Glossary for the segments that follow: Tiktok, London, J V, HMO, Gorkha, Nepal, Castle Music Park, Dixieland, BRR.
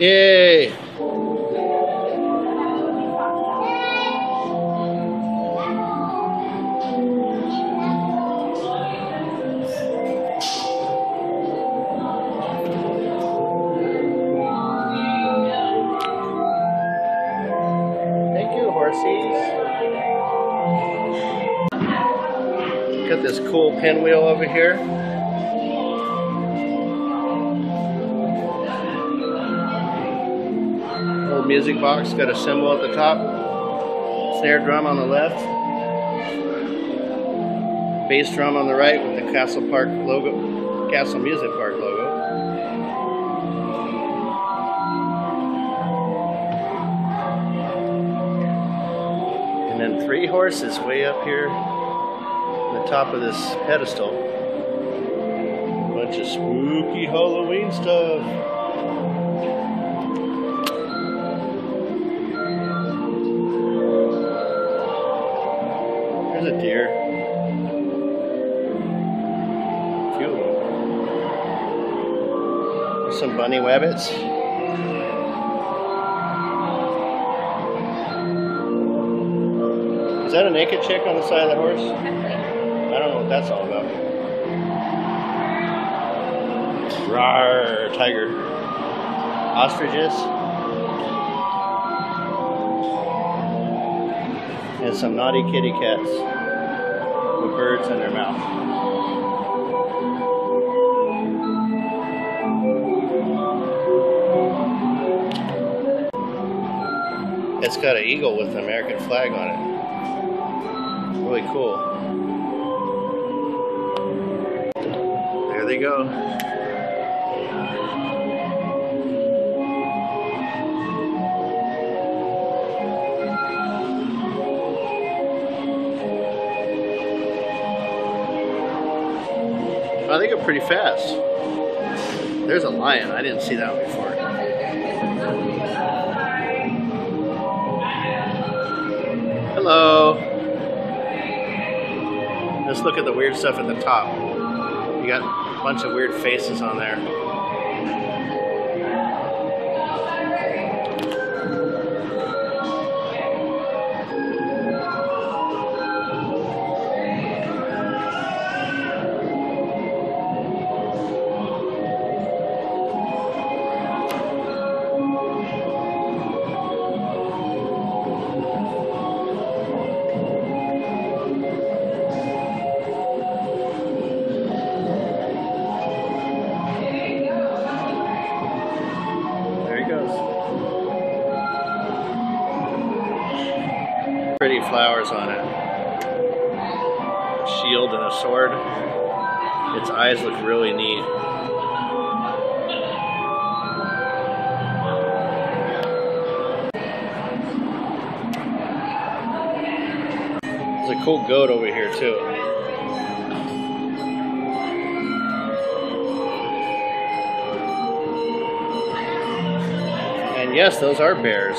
Yay! Thank you, horsies. Got this cool pinwheel over here. Music box, got a cymbal at the top, snare drum on the left, bass drum on the right with the Castle Park logo, Castle Music Park logo. And then three horses way up here on the top of this pedestal. A bunch of spooky Halloween stuff. A deer. Cute. Some bunny rabbits. Is that a naked chick on the side of the horse? I don't know what that's all about. Rawr, tiger. Ostriches. And some naughty kitty cats with birds in their mouth. It's got an eagle with an American flag on it. Really cool. There they go. I think they're pretty fast. There's a lion. I didn't see that one before. Hello. Let's look at the weird stuff at the top. You got a bunch of weird faces on there. Pretty flowers on it. A shield and a sword. Its eyes look really neat. There's a cool goat over here too. And yes, those are bears.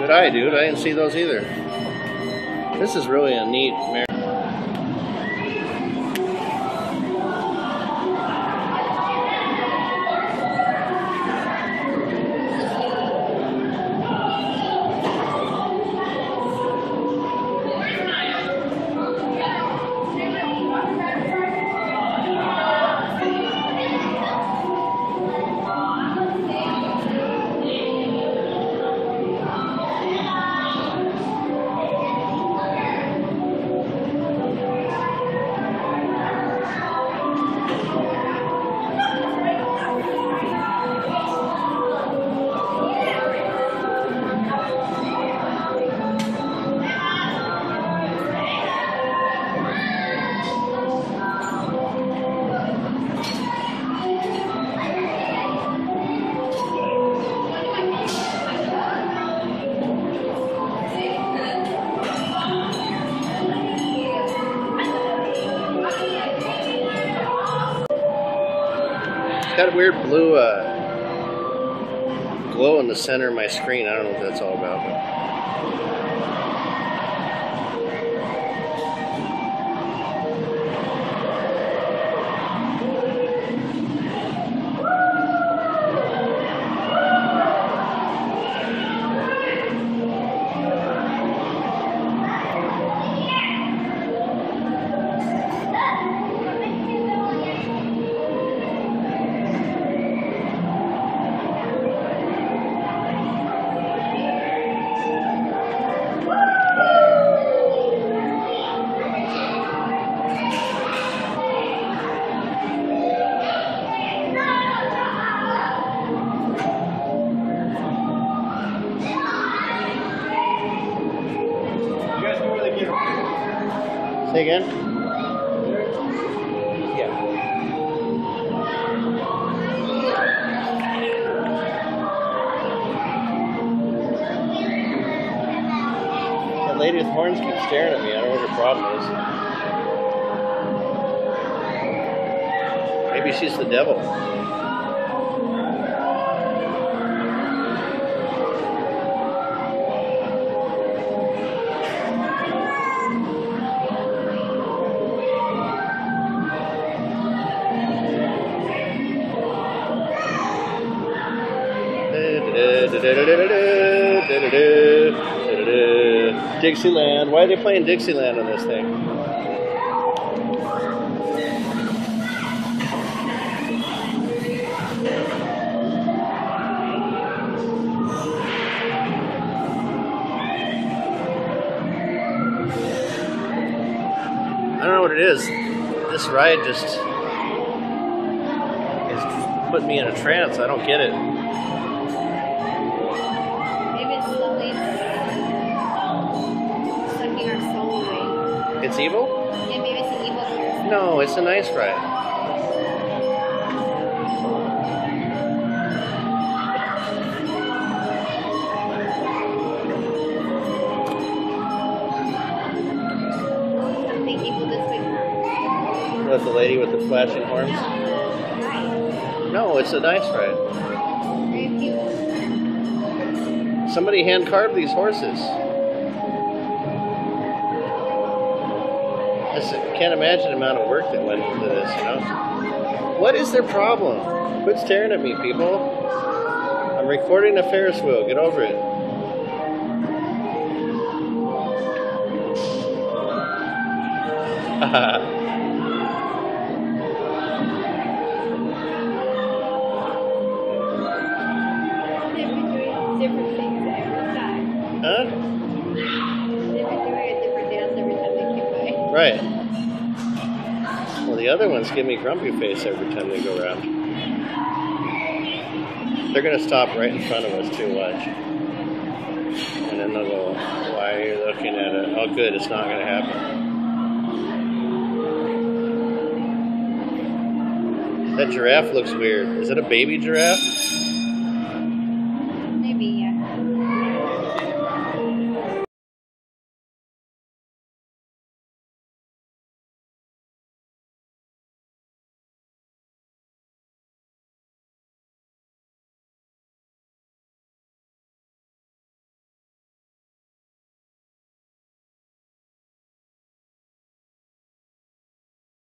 Good eye, dude. I didn't see those either. This is really a neat mirror. Got a weird blue glow in the center of my screen. I don't know what that's all about. But Say again? Yeah. The lady with horns keeps staring at me. I don't know what her problem is. Maybe she's the devil. Dixieland. Why are they playing Dixieland on this thing? I don't know what it is. This ride just is putting me in a trance. I don't get it. It's evil? Yeah, maybe it's an evil person. No, it's a nice ride. Something evil does make. What, the lady with the flashing horns? No, it's a nice ride. Very beautiful. Somebody hand carved these horses. I can't imagine the amount of work that went into this, you know? What is their problem? Quit staring at me, people. I'm recording a Ferris wheel. Get over it. They were doing different things every time. Huh? Right. Well, the other ones give me grumpy face every time they go around. They're going to stop right in front of us too, watch. And then they'll go, why are you looking at it? Oh, good, it's not going to happen. That giraffe looks weird. Is it a baby giraffe?